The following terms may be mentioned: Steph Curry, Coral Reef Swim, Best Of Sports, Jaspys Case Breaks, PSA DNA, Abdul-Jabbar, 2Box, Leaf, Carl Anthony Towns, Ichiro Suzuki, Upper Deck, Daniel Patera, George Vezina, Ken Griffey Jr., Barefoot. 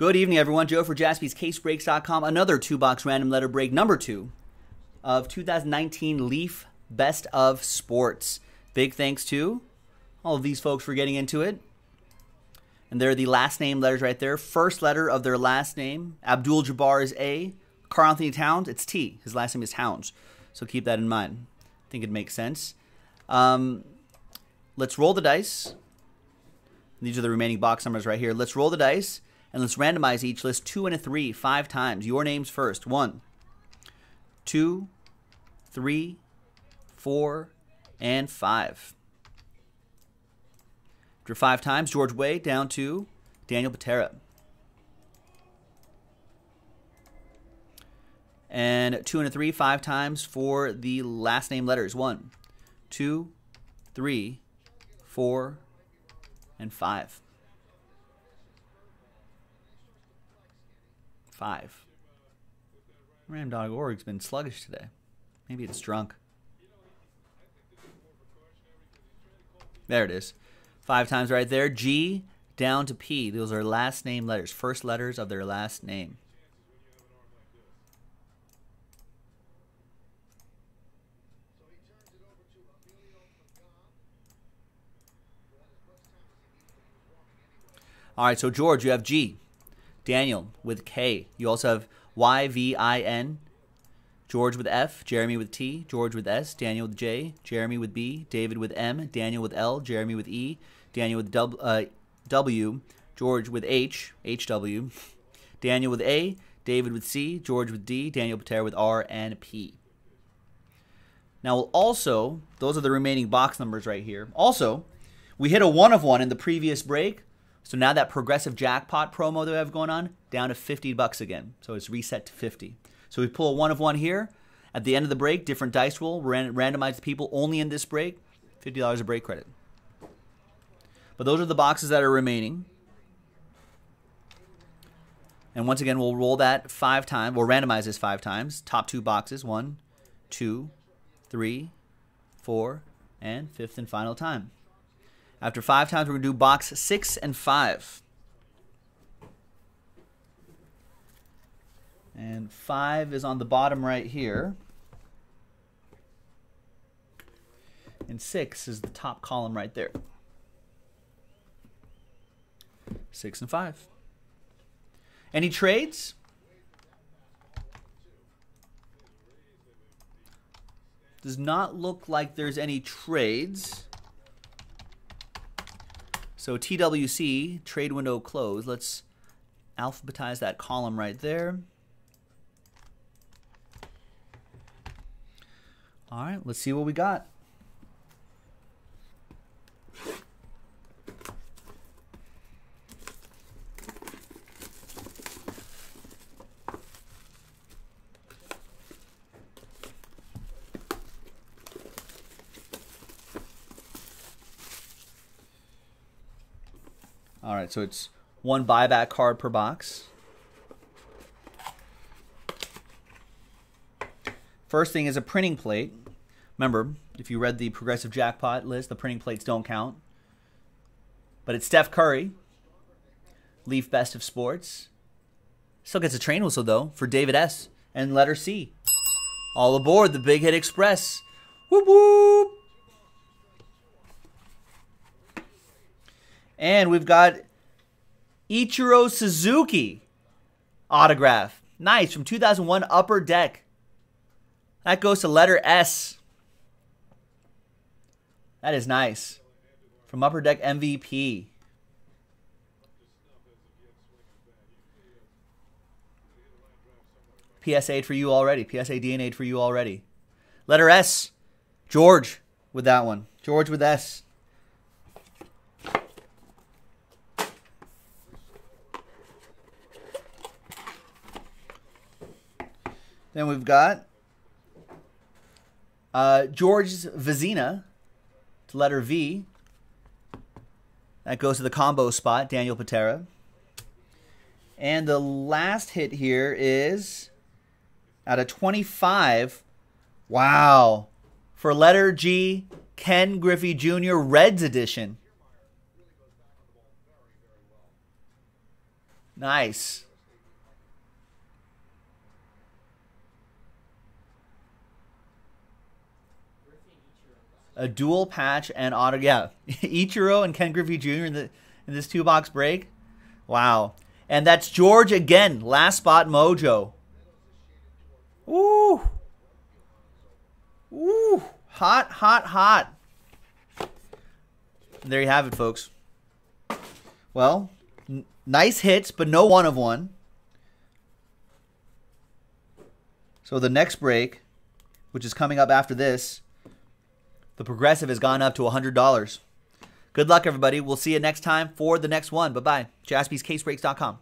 Good evening, everyone. Joe for JaspysCaseBreaks.com. Another two-box random letter break, number 2 of 2019 Leaf Best of Sports. Big thanks to all of these folks for getting into it. And they're the last name letters right there. First letter of their last name. Abdul-Jabbar is A. Carl Anthony Towns, it's T. His last name is Towns. So keep that in mind. I think it makes sense. Let's roll the dice. These are the remaining box numbers right here. Let's roll the dice. And let's randomize each list 2 and a 3 5 times. Your names first. 1, 2, 3, 4, and 5. After 5 times, George Way down to Daniel Patera. And 2 and a 3 5 times for the last name letters. 1, 2, 3, 4, and 5. 5. Ram.org's been sluggish today. Maybe it's drunk. There it is. 5 times right there. G down to P. Those are last name letters. First letters of their last name. All right, so George, you have G. Daniel with K. You also have Y-V-I-N. George with F. Jeremy with T. George with S. Daniel with J. Jeremy with B. David with M. Daniel with L. Jeremy with E. Daniel with W. George with H. H-W. Daniel with A. David with C. George with D. Daniel Patera with R and P. Now we'll also, those are the remaining box numbers right here. Also, we hit a 1 of 1 in the previous break. So now that progressive jackpot promo that we have going on, down to $50 again. So it's reset to 50. So we pull a 1 of 1 here. At the end of the break, different dice roll, randomize the people only in this break, $50 a break credit. But those are the boxes that are remaining. And once again, we'll roll that 5 times. We'll randomize this 5 times. Top 2 boxes, 1, 2, 3, 4, and 5th and final time. After 5 times, we're going to do box 6 and 5. And 5 is on the bottom right here. And 6 is the top column right there. 6 and 5. Any trades? Does not look like there's any trades. So TWC, trade window closed. Let's alphabetize that column right there. All right, let's see what we got. All right, so it's 1 buyback card per box. First thing is a printing plate. Remember, if you read the progressive jackpot list, the printing plates don't count. But it's Steph Curry, Leaf Best of Sports. Still gets a train whistle, though, for David S. and letter C. All aboard the Big Hit Express. Whoop, whoop. And we've got Ichiro Suzuki autograph. Nice, from 2001 Upper Deck. That goes to letter S. That is nice. From Upper Deck MVP. PSA'd for you already. PSA DNA'd for you already. Letter S. George with that one. George with S. Then we've got George Vezina, to letter V. That goes to the combo spot, Daniel Patera. And the last hit here is out of 25. Wow. For letter G, Ken Griffey Jr., Reds edition. Nice. A dual patch and auto, yeah. Ichiro and Ken Griffey Jr. in this 2-box break. Wow. And that's George again. Last spot mojo. Ooh. Ooh. Hot, hot, hot. And there you have it, folks. Well, nice hits, but no one of one. So the next break, which is coming up after this, the progressive has gone up to $100. Good luck, everybody. We'll see you next time for the next one. Bye-bye. JaspysCaseBreaks.com.